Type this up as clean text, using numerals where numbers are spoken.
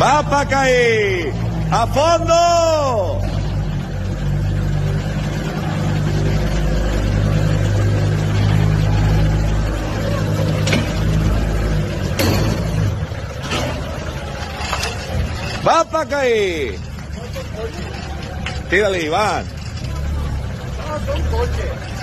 Va para caer. ¡A fondo! ¡Va para caer! Tírale, Iván. No, son coches.